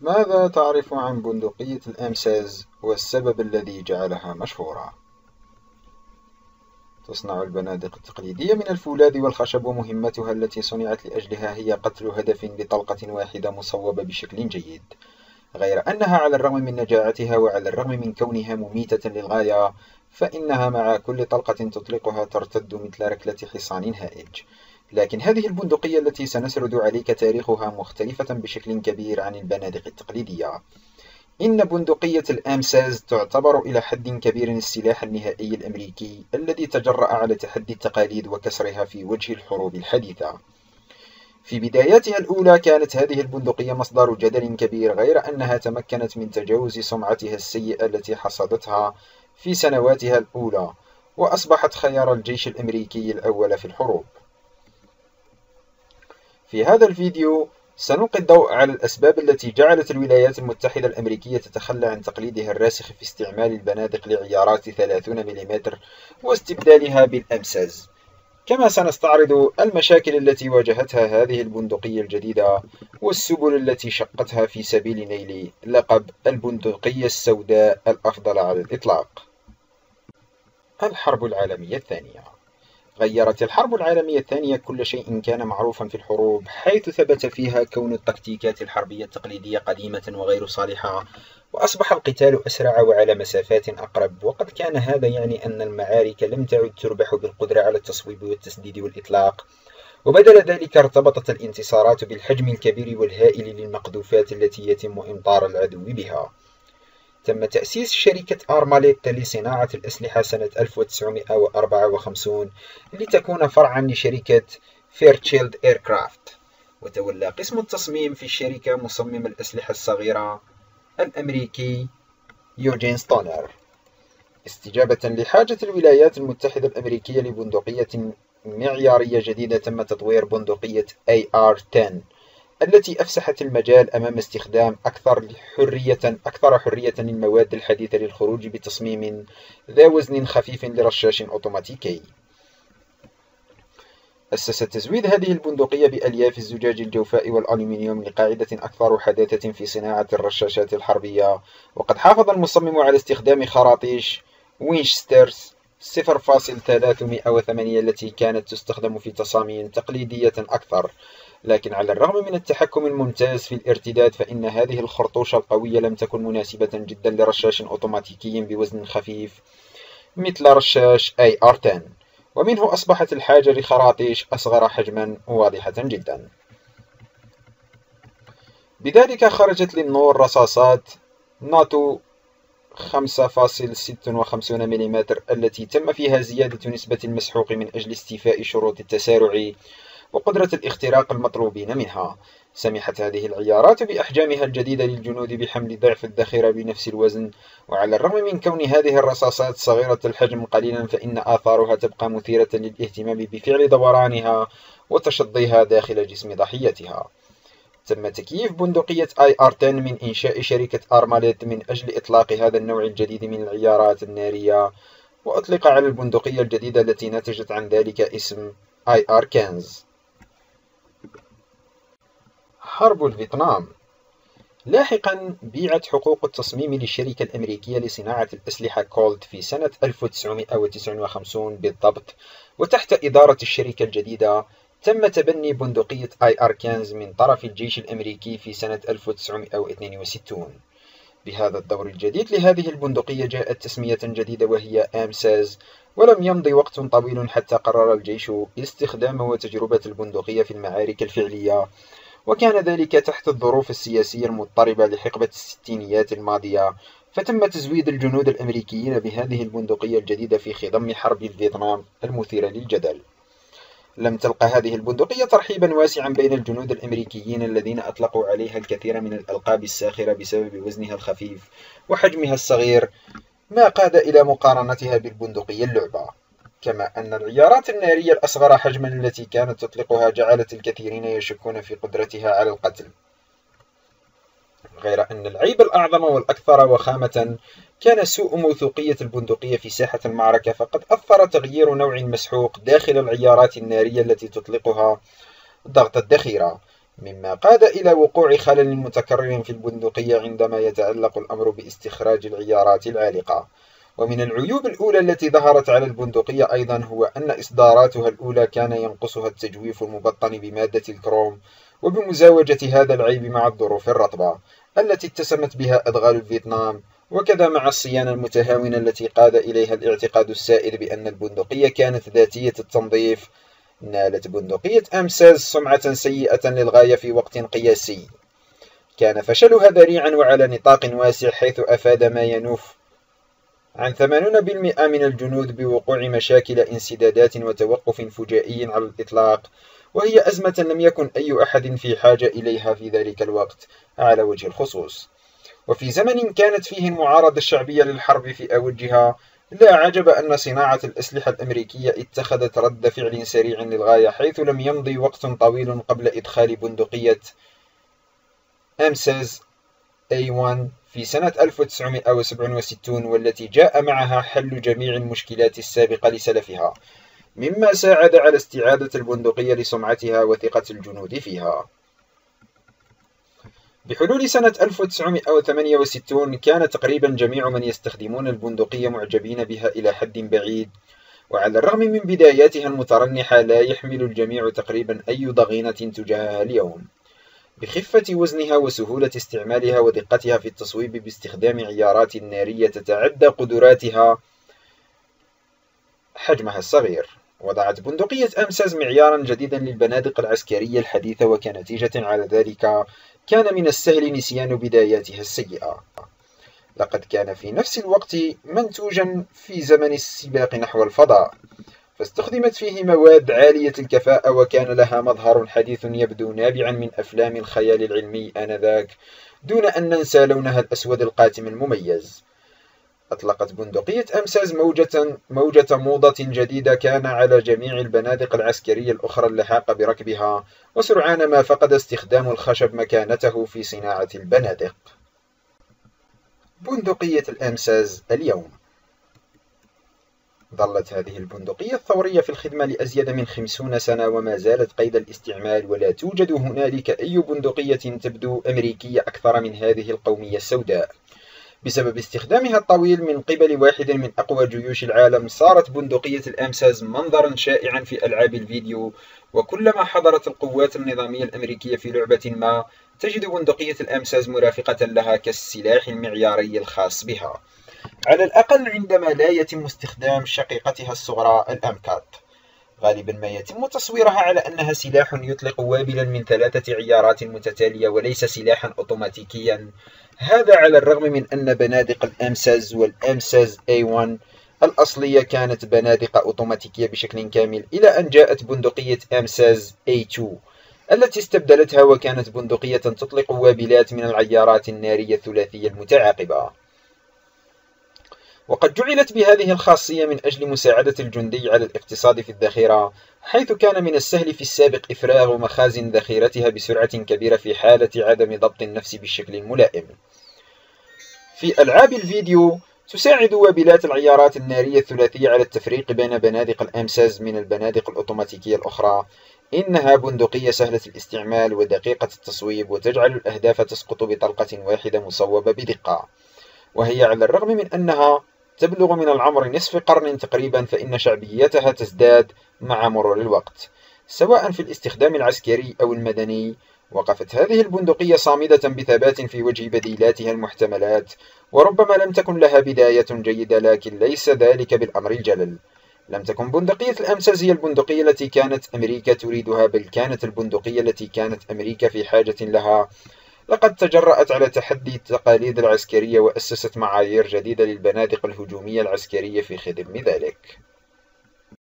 ماذا تعرف عن بندقية الأمساز والسبب الذي جعلها مشهورة؟ تصنع البنادق التقليدية من الفولاذ والخشب، ومهمتها التي صنعت لأجلها هي قتل هدف بطلقة واحدة مصوبة بشكل جيد، غير أنها على الرغم من نجاعتها وعلى الرغم من كونها مميتة للغاية، فإنها مع كل طلقة تطلقها ترتد مثل ركلة حصان هائج. لكن هذه البندقية التي سنسرد عليك تاريخها مختلفة بشكل كبير عن البنادق التقليدية. إن بندقية الأمساز تعتبر إلى حد كبير السلاح النهائي الأمريكي الذي تجرأ على تحدي التقاليد وكسرها في وجه الحروب الحديثة. في بداياتها الأولى كانت هذه البندقية مصدر جدل كبير، غير أنها تمكنت من تجاوز سمعتها السيئة التي حصدتها في سنواتها الأولى، وأصبحت خيار الجيش الأمريكي الأول في الحروب. في هذا الفيديو سنلقي الضوء على الأسباب التي جعلت الولايات المتحدة الأمريكية تتخلى عن تقليدها الراسخ في استعمال البنادق لعيارات 30 مم واستبدالها بالأمساز. كما سنستعرض المشاكل التي واجهتها هذه البندقية الجديدة والسبل التي شقتها في سبيل نيل لقب البندقية السوداء الأفضل على الإطلاق. الحرب العالمية الثانية. غيرت الحرب العالمية الثانية كل شيء كان معروفا في الحروب، حيث ثبت فيها كون التكتيكات الحربية التقليدية قديمة وغير صالحة، وأصبح القتال أسرع وعلى مسافات أقرب، وقد كان هذا يعني أن المعارك لم تعد تربح بالقدرة على التصويب والتسديد والإطلاق، وبدل ذلك ارتبطت الانتصارات بالحجم الكبير والهائل للمقذوفات التي يتم إمطار العدو بها. تم تأسيس شركة أرماليت لصناعة الأسلحة سنة 1954 لتكون فرعا لشركة فيرتشيلد إيركرافت، وتولى قسم التصميم في الشركة مصمم الأسلحة الصغيرة الأمريكي يوجين ستونر، استجابة لحاجة الولايات المتحدة الأمريكية لبندقية معيارية جديدة. تم تطوير بندقية AR-10 التي أفسحت المجال أمام استخدام أكثر حرية للمواد الحديثة للخروج بتصميم ذا وزن خفيف لرشاش أوتوماتيكي. أسس تزويد هذه البندقية بألياف الزجاج الجوفاء والألومنيوم لقاعدة أكثر حداثة في صناعة الرشاشات الحربية، وقد حافظ المصمم على استخدام خراطيش وينشستر 0.308 التي كانت تستخدم في تصاميم تقليدية أكثر. لكن على الرغم من التحكم الممتاز في الارتداد، فإن هذه الخرطوشة القوية لم تكن مناسبة جدا لرشاش أوتوماتيكي بوزن خفيف مثل رشاش AR-10، ومنه أصبحت الحاجة لخراطيش أصغر حجما واضحة جدا. بذلك خرجت للنور رصاصات ناتو 5.56 مم التي تم فيها زيادة نسبة المسحوق من أجل استيفاء شروط التسارع وقدرة الاختراق المطلوبين منها. سمحت هذه العيارات بأحجامها الجديدة للجنود بحمل ضعف الذخيرة بنفس الوزن، وعلى الرغم من كون هذه الرصاصات صغيرة الحجم قليلا، فإن آثارها تبقى مثيرة للاهتمام بفعل دورانها وتشظيها داخل جسم ضحيتها. تم تكييف بندقية AR-10 من إنشاء شركة أرماليت من أجل إطلاق هذا النوع الجديد من العيارات النارية، وأطلق على البندقية الجديدة التي نتجت عن ذلك اسم AR-15. حرب الفيتنام. لاحقا بيعت حقوق التصميم للشركة الأمريكية لصناعة الأسلحة كولت في سنة 1959 بالضبط، وتحت إدارة الشركة الجديدة تم تبني بندقية AR-15 من طرف الجيش الأمريكي في سنة 1962. بهذا الدور الجديد لهذه البندقية جاءت تسمية جديدة وهي أمساز، ولم يمضي وقت طويل حتى قرر الجيش استخدام وتجربة البندقية في المعارك الفعلية، وكان ذلك تحت الظروف السياسية المضطربة لحقبة الستينيات الماضية، فتم تزويد الجنود الأمريكيين بهذه البندقية الجديدة في خضم حرب الفيتنام المثيرة للجدل. لم تلقى هذه البندقية ترحيبا واسعا بين الجنود الأمريكيين الذين أطلقوا عليها الكثير من الألقاب الساخرة بسبب وزنها الخفيف وحجمها الصغير، ما قاد إلى مقارنتها بالبندقية اللعبة. كما أن العيارات النارية الأصغر حجما التي كانت تطلقها جعلت الكثيرين يشكون في قدرتها على القتل، غير أن العيب الأعظم والأكثر وخامة كان سوء موثوقية البندقية في ساحة المعركة، فقد أثر تغيير نوع المسحوق داخل العيارات النارية التي تطلقها ضغط الذخيرة، مما قاد إلى وقوع خلل متكرر في البندقية عندما يتعلق الأمر باستخراج العيارات العالقة. ومن العيوب الأولى التي ظهرت على البندقية أيضا هو أن إصداراتها الأولى كان ينقصها التجويف المبطن بمادة الكروم، وبمزاوجة هذا العيب مع الظروف الرطبة التي اتسمت بها أدغال فيتنام، وكذا مع الصيانة المتهاونة التي قاد إليها الاعتقاد السائر بأن البندقية كانت ذاتية التنظيف. نالت بندقية أمساز سمعة سيئة للغاية في وقت قياسي، كان فشلها ذريعا وعلى نطاق واسع، حيث أفاد ما ينوف عن 80% من الجنود بوقوع مشاكل انسدادات وتوقف فجائي على الإطلاق، وهي أزمة لم يكن أي أحد في حاجة إليها في ذلك الوقت على وجه الخصوص. وفي زمن كانت فيه المعارضة الشعبية للحرب في أوجها، لا عجب أن صناعة الأسلحة الأمريكية اتخذت رد فعل سريع للغاية، حيث لم يمضي وقت طويل قبل إدخال بندقية M16 A2 في سنة 1967، والتي جاء معها حل جميع المشكلات السابقة لسلفها، مما ساعد على استعادة البندقية لسمعتها وثقة الجنود فيها. بحلول سنة 1968 كان تقريبا جميع من يستخدمون البندقية معجبين بها إلى حد بعيد، وعلى الرغم من بداياتها المترنحة لا يحمل الجميع تقريبا أي ضغينة تجاهها اليوم، بخفة وزنها وسهولة استعمالها ودقتها في التصويب باستخدام عيارات نارية تتعدى قدراتها حجمها الصغير. وضعت بندقية أمساز معيارا جديدا للبنادق العسكرية الحديثة، وكنتيجة على ذلك كان من السهل نسيان بداياتها السيئة. لقد كان في نفس الوقت منتوجا في زمن السباق نحو الفضاء، فاستخدمت فيه مواد عالية الكفاءة، وكان لها مظهر حديث يبدو نابعا من أفلام الخيال العلمي آنذاك، دون أن ننسى لونها الأسود القاتم المميز. أطلقت بندقية أمساز موجة موضة جديدة كان على جميع البنادق العسكرية الأخرى اللحاقة بركبها، وسرعان ما فقد استخدام الخشب مكانته في صناعة البنادق. بندقية الأمساز اليوم. ظلت هذه البندقية الثورية في الخدمة لأزيد من 50 سنة، وما زالت قيد الاستعمال، ولا توجد هنالك أي بندقية تبدو أمريكية أكثر من هذه القومية السوداء. بسبب استخدامها الطويل من قبل واحد من أقوى جيوش العالم، صارت بندقية الأمساز منظرا شائعا في ألعاب الفيديو، وكلما حضرت القوات النظامية الأمريكية في لعبة ما تجد بندقية الأمساز مرافقة لها كالسلاح المعياري الخاص بها، على الأقل عندما لا يتم استخدام شقيقتها الصغرى الأمكات. غالبا ما يتم تصويرها على أنها سلاح يطلق وابلا من 3 عيارات متتالية، وليس سلاحا أوتوماتيكيا، هذا على الرغم من أن بنادق الأمساز والأمساز A1 الأصلية كانت بنادق أوتوماتيكية بشكل كامل، إلى أن جاءت بندقية أمساز A2 التي استبدلتها، وكانت بندقية تطلق وابلات من العيارات النارية الثلاثية المتعاقبة. وقد جعلت بهذه الخاصية من أجل مساعدة الجندي على الاقتصاد في الذخيرة، حيث كان من السهل في السابق إفراغ مخازن ذخيرتها بسرعة كبيرة في حالة عدم ضبط النفس بالشكل الملائم. في ألعاب الفيديو تساعد وابلات العيارات النارية الثلاثية على التفريق بين بنادق الأمساز من البنادق الأوتوماتيكية الأخرى. إنها بندقية سهلة الاستعمال ودقيقة التصويب، وتجعل الأهداف تسقط بطلقة واحدة مصوبة بدقة. وهي على الرغم من أنها تبلغ من العمر نصف قرن تقريبا، فإن شعبيتها تزداد مع مرور الوقت، سواء في الاستخدام العسكري أو المدني. وقفت هذه البندقية صامدة بثبات في وجه بديلاتها المحتملات، وربما لم تكن لها بداية جيدة، لكن ليس ذلك بالأمر الجلل. لم تكن بندقية الأمساز هي البندقية التي كانت أمريكا تريدها، بل كانت البندقية التي كانت أمريكا في حاجة لها. لقد تجرأت على تحدي التقاليد العسكرية، وأسست معايير جديدة للبنادق الهجومية العسكرية في خدم ذلك.